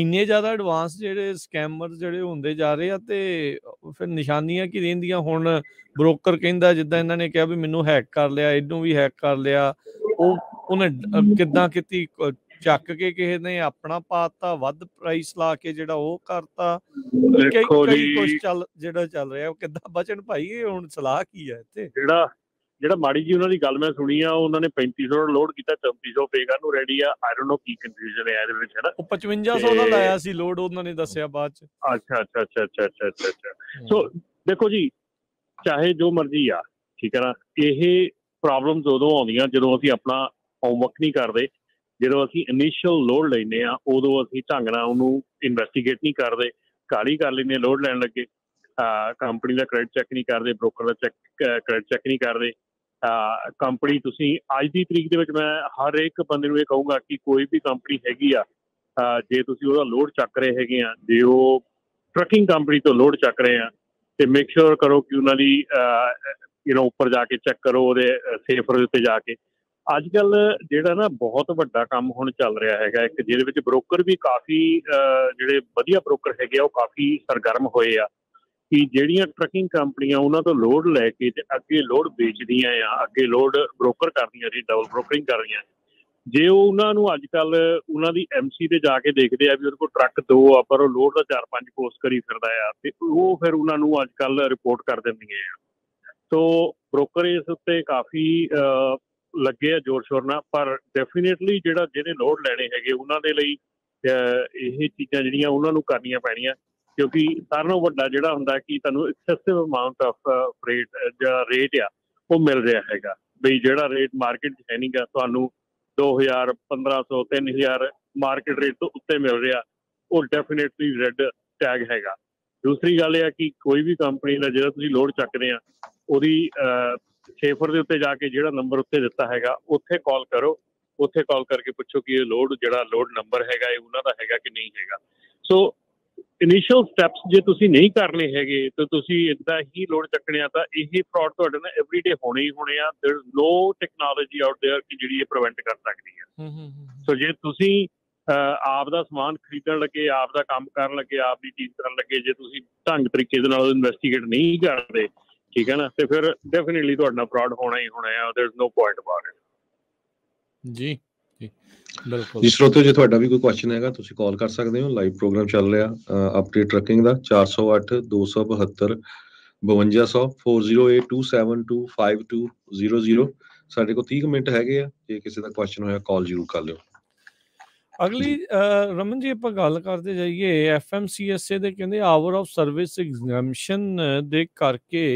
इन्ने ज़्यादा एडवांस जिहड़े स्कैमर जिहड़े होंदे जा रहे आ ते फिर निशानियां की रहिंदियां। हुण ब्रोकर कहिंदा जिद्दां इन्हां ने कहा भी मैनूं हैक कर लिया, इहनूं भी हैक कर लिया, उन्हें किद्दां कीती, ਚੱਕ ਕੇ ਕਿਸੇ ਨੇ ਆਪਣਾ ਪਾਤਾ, ਵੱਧ ਪ੍ਰਾਈਸ ਲਾ ਕੇ ਜਿਹੜਾ ਉਹ ਕਰਤਾ। ਕਈ ਕੁਝ ਚੱਲ ਰਿਹਾ, ਕਿੱਦਾਂ ਬਚਣ ਭਾਈ? ਹੁਣ ਸਲਾਹ ਕੀ ਹੈ ਇੱਥੇ? ਜਿਹੜਾ ਮਾੜੀ ਜੀ ਉਹਨਾਂ ਦੀ ਗੱਲ ਮੈਂ ਸੁਣੀ ਆ, ਉਹਨਾਂ ਨੇ 3500 ਲੋਡ ਕੀਤਾ, 3400 ਪੇਗਾ ਨੂੰ ਰੈਡੀ ਆ। I don't know Ki confusion ਹੈ ਇਹਦੇ ਵਿੱਚ, ਹੈ ਨਾ। ਉਹ 5500 ਦਾ ਲਾਇਆ ਸੀ ਲੋਡ, ਉਹਨਾਂ ਨੇ ਦੱਸਿਆ ਬਾਅਦ ਚ। ਅੱਛਾ। ਸੋ ਦੇਖੋ ਜੀ, ਚਾਹੇ ਜੋ ਮਰਜ਼ੀ ਆ, ਠੀਕ ਹੈ ਨਾ, ਇਹ ਪ੍ਰੋਬਲਮਸ ਉਦੋਂ ਆਉਂਦੀਆਂ ਜਦੋਂ ਅਸੀਂ ਆਪਣਾ ਹੋਮਵਰਕ ਨਹੀਂ ਕਰਦੇ। ਜਦੋਂ ਅਸੀਂ ਇਨੀਸ਼ੀਅਲ ਲੋਡ ਲੈਂਦੇ ਹਾਂ ਉਦੋਂ ਅਸੀਂ ਢੰਗ ਨਾਲ ਉਹਨੂੰ ਇਨਵੈਸਟੀਗੇਟ ਨਹੀਂ ਕਰਦੇ, ਕਾਹਲੀ ਕਰ ਲੈਂਦੇ ਲੋਡ ਲੈਣ ਲੱਗੇ। ਕੰਪਨੀ ਦਾ ਕ੍ਰੈਡਿਟ ਚੈੱਕ ਨਹੀਂ ਕਰਦੇ, ਬ੍ਰੋਕਰ ਦਾ ਕ੍ਰੈਡਿਟ ਚੈੱਕ ਨਹੀਂ ਕਰਦੇ। ਕੰਪਨੀ ਤੁਸੀਂ ਅੱਜ ਦੀ ਤਰੀਕ ਦੇ ਵਿੱਚ, ਮੈਂ ਹਰ ਇੱਕ ਬੰਦੇ ਨੂੰ ਇਹ ਕਹੂੰਗਾ ਕਿ ਕੋਈ ਵੀ ਕੰਪਨੀ ਹੈਗੀ ਆ, ਜੇ ਤੁਸੀਂ ਉਹਦਾ ਲੋਡ ਚੱਕ ਰਹੇ ਹੈਗੇ ਆ, ਜੇ ਉਹ ਟਰੱਕਿੰਗ ਕੰਪਨੀ ਤੋਂ ਲੋਡ ਚੱਕ ਰਹੇ ਆ, ਤੇ ਮੇਕ ਸ਼ੋਰ ਕਰੋ ਕਿ ਉਹਨਾਂ ਦੀ ਉੱਪਰ ਜਾ ਕੇ ਚੈੱਕ ਕਰੋ, ਉਹਦੇ ਸੇਫਰ ਦੇ ਉੱਤੇ ਜਾ ਕੇ। ਅੱਜ ਕੱਲ੍ਹ ਜਿਹੜਾ ਨਾ ਬਹੁਤ ਵੱਡਾ ਕੰਮ ਹੁਣ ਚੱਲ ਰਿਹਾ ਹੈਗਾ ਇੱਕ, ਜਿਹਦੇ ਵਿੱਚ ਬ੍ਰੋਕਰ ਵੀ ਕਾਫੀ, ਜਿਹੜੇ ਵਧੀਆ ਬ੍ਰੋਕਰ ਹੈਗੇ ਆ ਉਹ ਕਾਫੀ ਸਰਗਰਮ ਹੋਏ ਆ ਕਿ ਜਿਹੜੀਆਂ ਟਰੱਕਿੰਗ ਕੰਪਨੀਆਂ ਉਹਨਾਂ ਤੋਂ ਲੋਡ ਲੈ ਕੇ ਤੇ ਅੱਗੇ ਲੋਡ ਵੇਚਦੀਆਂ ਆ, ਅੱਗੇ ਲੋਡ ਬ੍ਰੋਕਰ ਕਰਦੀਆਂ ਜੀ, ਡਬਲ ਬ੍ਰੋਕਰਿੰਗ ਕਰ ਰਹੀਆਂ। ਜੇ ਉਹ ਉਹਨਾਂ ਨੂੰ ਅੱਜ ਕੱਲ੍ਹ ਉਹਨਾਂ ਦੀ MC ਤੇ ਜਾ ਕੇ ਦੇਖਦੇ ਆ ਵੀ ਉਹਦੇ ਕੋਲ ਟਰੱਕ ਦੋ ਆ ਪਰ ਉਹ ਲੋਡ ਦਾ 4-5 ਕੋਰਸ ਕਰੀ ਫਿਰਦਾ ਆ, ਤੇ ਉਹ ਫਿਰ ਉਹਨਾਂ ਨੂੰ ਅੱਜ ਕੱਲ੍ਹ ਰਿਪੋਰਟ ਕਰ ਦਿੰਦੀਆਂ ਆ। ਸੋ ਬ੍ਰੋਕਰ ਇਸ ਉੱਤੇ ਕਾਫੀ ਲੱਗੇ ਆ ਜ਼ੋਰ ਸ਼ੋਰ ਨਾਲ, ਪਰ ਡੈਫੀਨੇਟਲੀ ਜਿਹਨੇ ਲੋਡ ਲੈਣੇ ਹੈਗੇ ਉਹਨਾਂ ਦੇ ਲਈ ਇਹ ਚੀਜ਼ਾਂ ਜਿਹੜੀਆਂ ਉਹਨਾਂ ਨੂੰ ਕਰਨੀਆਂ ਪੈਣੀਆਂ, ਕਿਉਂਕਿ ਸਾਰਿਆਂ ਨਾਲੋਂ ਵੱਡਾ ਜਿਹੜਾ ਹੁੰਦਾ ਕਿ ਤੁਹਾਨੂੰ ਐਕਸੈਸਿਵ ਅਮਾਊਂਟ ਆਫ ਫਰੇਟ ਜਿਹੜਾ ਰੇਟ ਆ ਉਹ ਮਿਲ ਰਿਹਾ ਹੈਗਾ। ਬਈ ਜਿਹੜਾ ਰੇਟ ਮਾਰਕੀਟ 'ਚ ਹੈ ਨਹੀਂ ਗਾ, ਤੁਹਾਨੂੰ 2000, 1500, 3000 ਮਾਰਕੀਟ ਰੇਟ ਤੋਂ ਉੱਤੇ ਮਿਲ ਰਿਹਾ, ਉਹ ਡੈਫੀਨੇਟਲੀ ਰੈੱਡ ਟੈਗ ਹੈਗਾ। ਦੂਸਰੀ ਗੱਲ ਇਹ ਆ ਕਿ ਕੋਈ ਵੀ ਕੰਪਨੀ ਦਾ ਜਿਹੜਾ ਤੁਸੀਂ ਲੋਡ ਚੱਕਦੇ ਆ, ਉਹਦੀ ਸੇਫਰ ਦੇ ਉੱਤੇ ਜਾ ਕੇ ਜਿਹੜਾ ਨੰਬਰ ਉੱਤੇ ਦਿੱਤਾ ਹੈਗਾ ਉੱਥੇ ਕਾਲ ਕਰੋ, ਉੱਥੇ ਕਾਲ ਕਰਕੇ ਪੁੱਛੋ ਕਿ ਇਹ ਲੋਡ ਜਿਹੜਾ ਲੋਡ ਨੰਬਰ ਹੈਗਾ ਇਹ ਉਹਨਾਂ ਦਾ ਹੈਗਾ ਕਿ ਨਹੀਂ ਹੈਗਾ। ਸੋ ਇਨੀਸ਼ੀਅਲ ਸਟੈਪਸ ਜੇ ਤੁਸੀਂ ਨਹੀਂ ਕਰਨੇ ਹੈਗੇ ਤਾਂ ਤੁਸੀਂ ਇੱਦਾਂ ਹੀ ਲੋਡ ਚੱਕਣੇ ਆ, ਤਾਂ ਇਹ ਫਰਾਡ ਤੁਹਾਡੇ ਨਾਲ ਐਵਰੀਡੇ ਹੋਣੇ ਹੀ ਹੋਣੇ ਆ। There is no technology out there ਕਿ ਜਿਹੜੀ ਇਹ ਪ੍ਰੀਵੈਂਟ ਕਰ ਸਕਦੀ ਹੈ। ਸੋ ਜੇ ਤੁਸੀਂ ਆਪ ਦਾ ਸਮਾਨ ਖਰੀਦਣ ਲੱਗੇ, ਆਪ ਦਾ ਕੰਮ ਕਰਨ ਲੱਗੇ, ਆਪ ਦੀ ਚੀਜ਼ ਕਰਨ ਲੱਗੇ, ਜੇ ਤੁਸੀਂ ਢੰਗ ਤਰੀਕੇ ਦੇ ਨਾਲ ਇਨਵੈਸਟੀਗੇਟ ਨਹੀਂ ਕਰਦੇ, ਠੀਕ ਹੈ ਨਾ, ਤੇ ਫਿਰ ਡੈਫੀਨਿਟਲੀ ਤੁਹਾਡਾ ਫਰਾਡ ਹੋਣਾ ਹੀ ਹੋਣਾ ਹੈ। There is no point about it. ਜੀ ਬਿਲਕੁਲ। ਸਰੋਤੋ ਜੇ ਤੁਹਾਡਾ ਵੀ ਕੋਈ ਕੁਐਸਚਨ ਹੈਗਾ ਤੁਸੀਂ ਕਾਲ ਕਰ ਸਕਦੇ ਹੋ। ਲਾਈਵ ਪ੍ਰੋਗਰਾਮ ਚੱਲ ਰਿਹਾ ਅਪਡੇਟ ਟਰੱਕਿੰਗ ਦਾ। 408272 5200 4082725200। ਸਾਡੇ ਕੋਲ 30 ਮਿੰਟ ਹੈਗੇ ਆ, ਜੇ ਕਿਸੇ ਦਾ ਕੁਐਸਚਨ ਹੋਇਆ ਕਾਲ ਜ਼ਰੂਰ ਕਰ ਲਿਓ। अगली रमन जी आप गल करते जाइए FMCSA दे कहंदे आवर ऑफ सर्विस एग्जामिशन दे करके